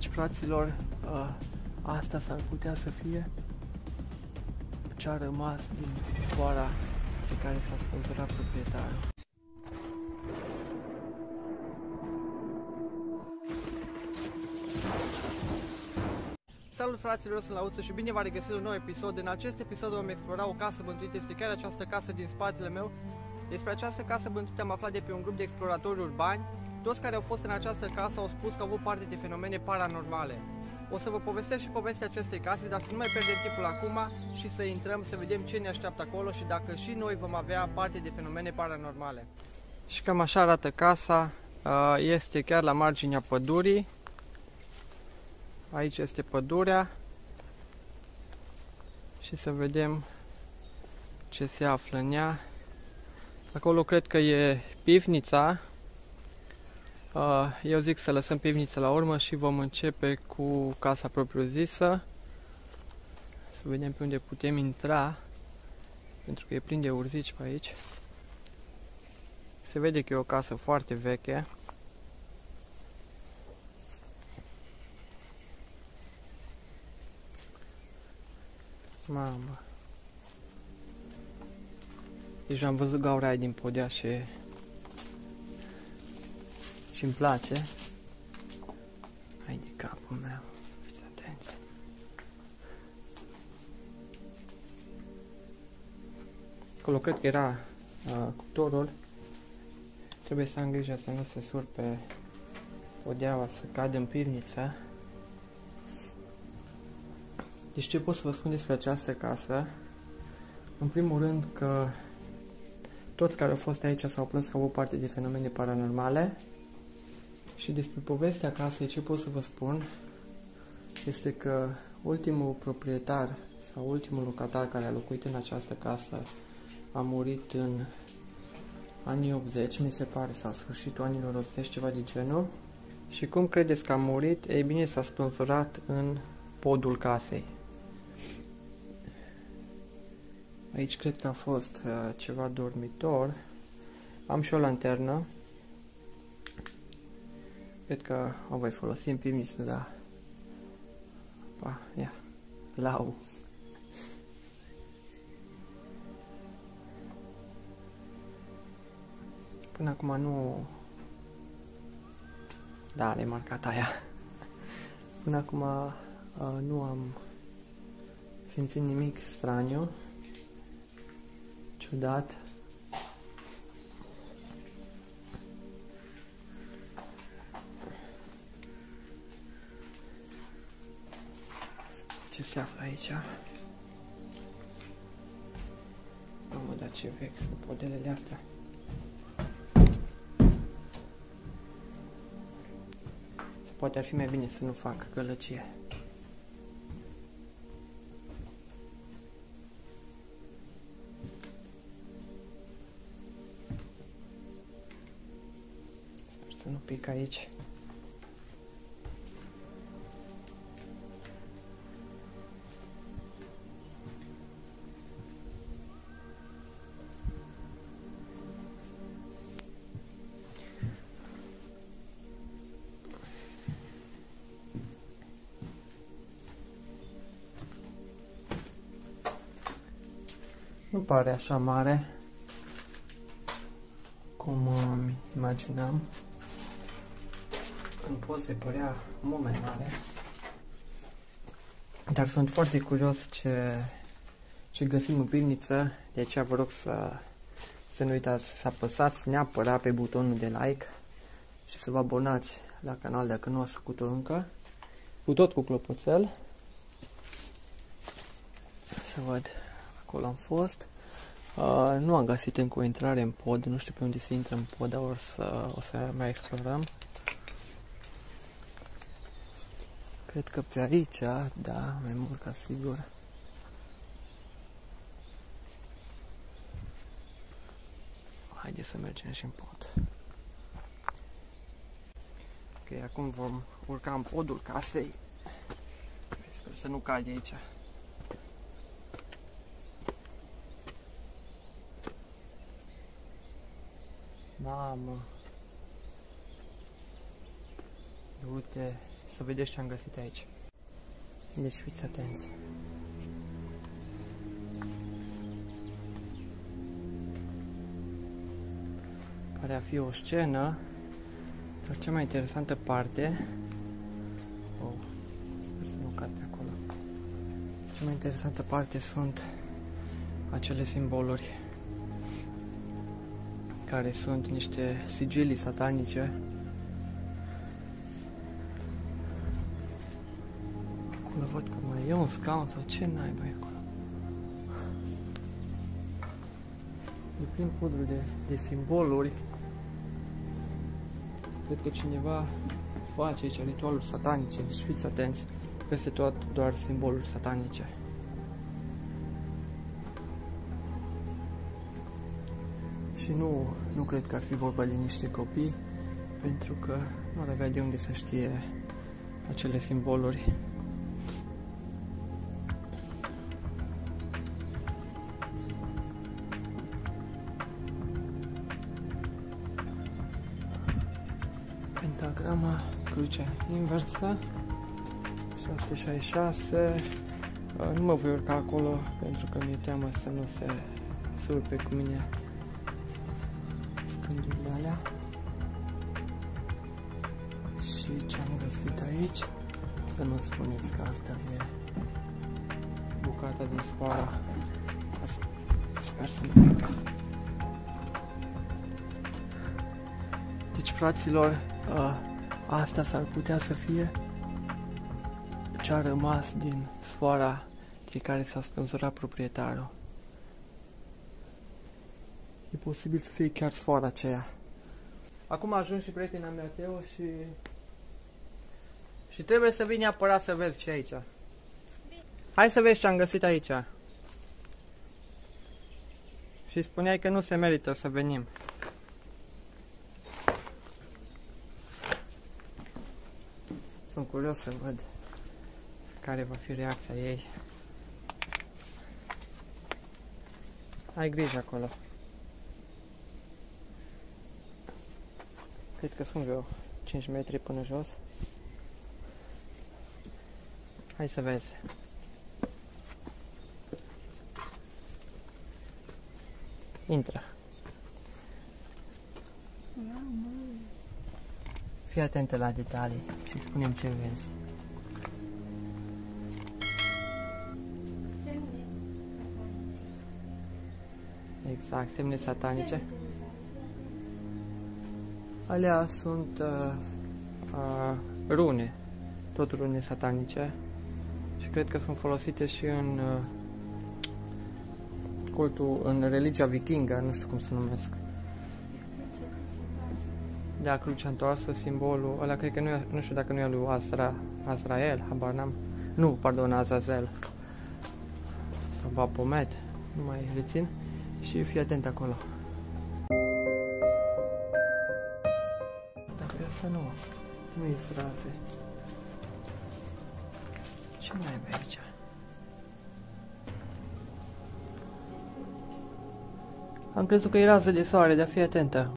Deci, fraților, asta s-ar putea să fie ce a rămas din sfoara pe care s-a sponsorat proprietarul. Salut, fraților, sunt Lauțu și bine v-am regăsit un nou episod. În acest episod vom explora o casă bântuită. Este chiar această casă din spatele meu. Despre această casă bântuită am aflat de pe un grup de exploratori urbani. Toți care au fost în această casă au spus că au avut parte de fenomene paranormale. O să vă povestesc și povestea acestei case, dar să nu mai pierdem timpul acum și să intrăm să vedem ce ne așteaptă acolo și dacă și noi vom avea parte de fenomene paranormale. Și cam așa arată casa. Este chiar la marginea pădurii. Aici este pădurea. Și să vedem ce se află în ea. Acolo cred că e pivnița. Eu zic să lăsăm pivnița la urmă și vom începe cu casa propriu-zisă. Să vedem pe unde putem intra, pentru că e plin de urzici pe aici. Se vede că e o casă foarte veche. Mamă! Deci am văzut gaura aia din podea și îmi place. Hai de capul meu, fiți atenți. Acolo cred că era cuptorul. Trebuie să am grijă să nu se surpe podeaua, să cadă în pivniță. Deci ce pot să vă spun despre această casă? În primul rând că toți care au fost aici s-au plâns că au avut parte de fenomene paranormale. Și despre povestea casei, ce pot să vă spun, este că ultimul proprietar sau ultimul locatar care a locuit în această casă a murit în anii 80, mi se pare, sau sfârșitul anilor 80, ceva de genul. Și cum credeți că a murit? Ei bine, s-a spânzurat în podul casei. Aici cred că a fost ceva dormitor. Am și o lanternă. Cred că o voi folosi în pivniță, da. Pa, ia, lau. Până acum nu... Da, le-ai marcat aia. Până acum nu am simțit nimic straniu, ciudat. Ce se află aici? Mamă, dar ce vechi sunt podelele astea. Se poate ar fi mai bine să nu fac gălăgie. Sper să nu pic aici. Nu pare așa mare cum îmi imaginam. În poze părea mult mai mare. Dar sunt foarte curios ce găsim în pivniță. De aceea vă rog să nu uitați să apăsați neapărat pe butonul de like și să vă abonați la canal dacă nu ați făcut-o încă. Cu tot cu clopoțel. Să văd. Acolo am fost. Nu am găsit încă o intrare în pod, nu știu pe unde se intră în pod, dar o să mai explorăm. Cred că pe aici, da, mai mult ca sigur. Haide să mergem și în pod. Ok, acum vom urca în podul casei. Sper să nu cade aici. Mamă, du-te, să vedeți ce am găsit aici. Deci fiți atenți. Pare a fi o scenă, dar cea mai interesantă parte... Oh, sper să nu cad pe acolo. Cea mai interesantă parte sunt acele simboluri, care sunt niște sigilii satanice. Acolo văd că mai e un scaun sau ce naiba e acolo. E plin podul de simboluri. Cred că cineva face aici ritualuri satanice, deci fiți atenți. Peste tot doar simboluri satanice. Și nu cred că ar fi vorba de niște copii, pentru că nu ar avea de unde să știe acele simboluri. Pentagrama, crucea inversă, 666, nu mă voi urca acolo pentru că mi-e teamă să nu se surpe cu mine. Și ce am găsit aici, să nu spuneți că asta e bucata din sfoară. Sper să nu mă cad. Deci, fraților, asta s-ar putea să fie ce a rămas din sfoara de care s-a spânzurat proprietarul. E posibil să fie chiar sfoara aceea. Acum ajung și prietena mea, Teo, și trebuie să vii neapărat să vezi ce e aici. Hai să vezi ce am găsit aici. Și spuneai că nu se merită să venim. Sunt curios să văd care va fi reacția ei. Ai grijă acolo. Cred că sunt vreo 5 metri până jos. Hai să vezi. Intră. Fii atentă la detalii și spune-mi ce vezi. Exact, semne satanice. Alea sunt rune, tot rune satanice, și cred că sunt folosite și în cultul, în religia vikingă, nu știu cum se numesc. Da, crucea întoarsă, simbolul ăla, cred că nu știu dacă nu e lui Azrael, habar n-am. Nu, pardon, Azazel. Sau Baphomet, nu mai rețin. Și fii atent acolo. Să nu e frate. Ce mai e aici? Am crezut că e rază de soare, dar fii atentă.